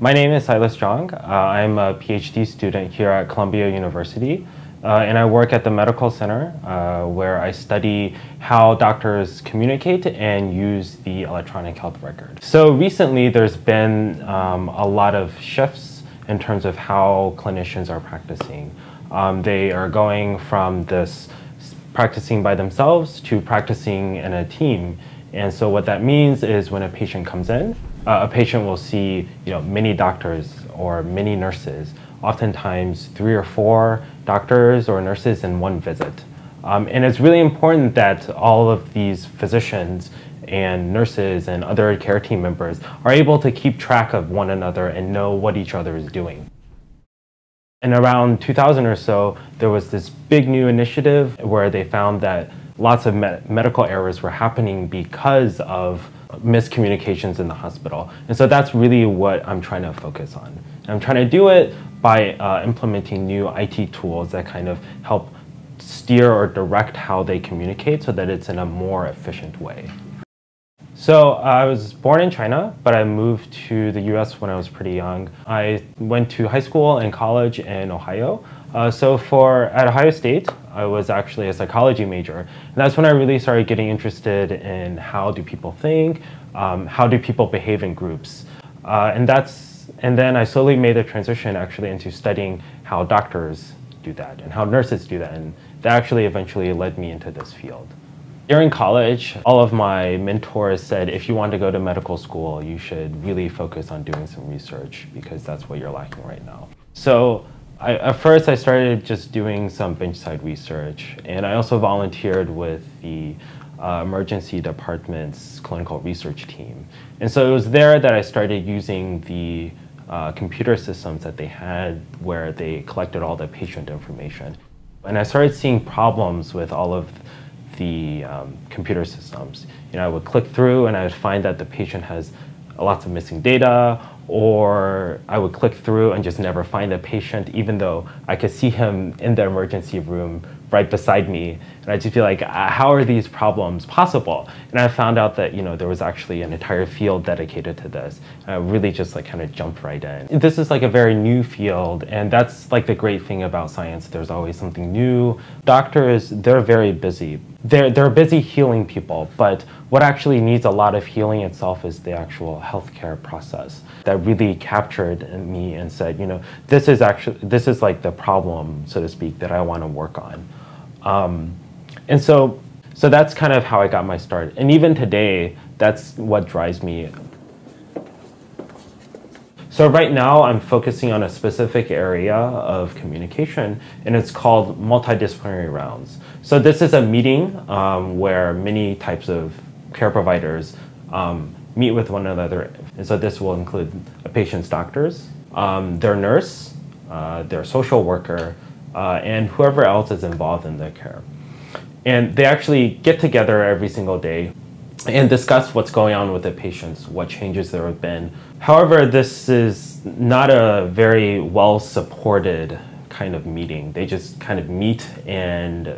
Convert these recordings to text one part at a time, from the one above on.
My name is Silis Jiang. I'm a PhD student here at Columbia University, and I work at the medical center where I study how doctors communicate and use the electronic health record. So recently there's been a lot of shifts in terms of how clinicians are practicing. They are going from this practicing by themselves to practicing in a team. And so what that means is when a patient comes in, a patient will see, many doctors or many nurses, oftentimes 3 or 4 doctors or nurses in one visit. And it's really important that all of these physicians and nurses and other care team members are able to keep track of one another and know what each other is doing. And around 2000 or so, there was this big new initiative where they found that lots of medical errors were happening because of miscommunications in the hospital. And so that's really what I'm trying to focus on. And I'm trying to do it by implementing new IT tools that kind of help steer or direct how they communicate so that it's in a more efficient way. So I was born in China, but I moved to the US when I was pretty young. I went to high school and college in Ohio. At Ohio State, I was actually a psychology major. And that's when I really started getting interested in how do people think, how do people behave in groups. And then I slowly made the transition actually into studying how doctors do that and how nurses do that. And that actually eventually led me into this field. During college, all of my mentors said, if you want to go to medical school, you should really focus on doing some research because that's what you're lacking right now. So at first I started just doing some bedside research, and I also volunteered with the emergency department's clinical research team. And so it was there that I started using the computer systems that they had where they collected all the patient information. And I started seeing problems with all of the computer systems. I would click through and I would find that the patient has lots of missing data, or I would click through and just never find the patient, even though I could see him in the emergency room right beside me. And I just feel like, how are these problems possible? And I found out that, there was actually an entire field dedicated to this. And I really just kind of jumped right in. This is a very new field, and that's the great thing about science. There's always something new. Doctors, they're very busy. They're busy healing people, but what actually needs a lot of healing itself is the actual healthcare process. That really captured me and said, this is the problem, so to speak, that I want to work on. And so that's kind of how I got my start. And even today, that's what drives me. So right now I'm focusing on a specific area of communication, and it's called multidisciplinary rounds. So this is a meeting where many types of care providers meet with one another. And so this will include a patient's doctors, their nurse, their social worker, and whoever else is involved in their care. And they actually get together every single day and discuss what's going on with the patients, what changes there have been. However, this is not a very well-supported kind of meeting. They just kind of meet and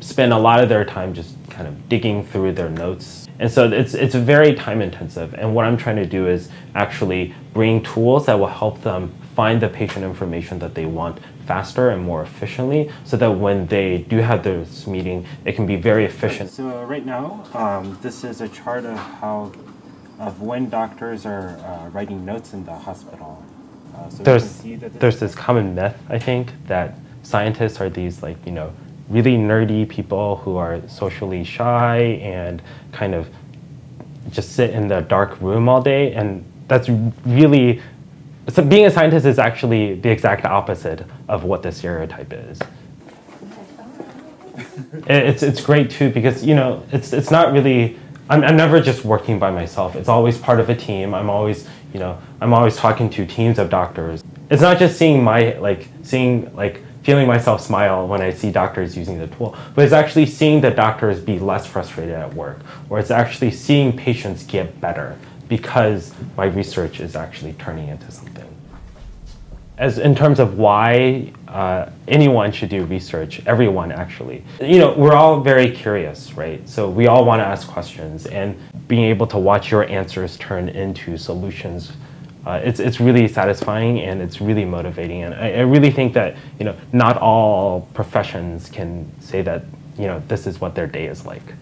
spend a lot of their time just kind of digging through their notes. And so it's very time intensive. And what I'm trying to do is actually bring tools that will help them find the patient information that they want faster and more efficiently, so that when they do have this meeting, it can be very efficient. So right now, this is a chart of when doctors are writing notes in the hospital. So there's, you can see that there's this common myth, I think, that scientists are these really nerdy people who are socially shy and kind of just sit in the dark room all day. And that's really, so being a scientist is actually the exact opposite of what the stereotype is. It's great too, because it's not really, I'm never just working by myself. It's always part of a team. I'm always talking to teams of doctors. It's not just seeing my, feeling myself smile when I see doctors using the tool, but it's actually seeing the doctors be less frustrated at work, or it's actually seeing patients get better because my research is actually turning into something. As in terms of why anyone should do research, everyone actually. We're all very curious, right? So we all want to ask questions, and being able to watch your answers turn into solutions It's really satisfying and it's really motivating, and I really think that not all professions can say that this is what their day is like.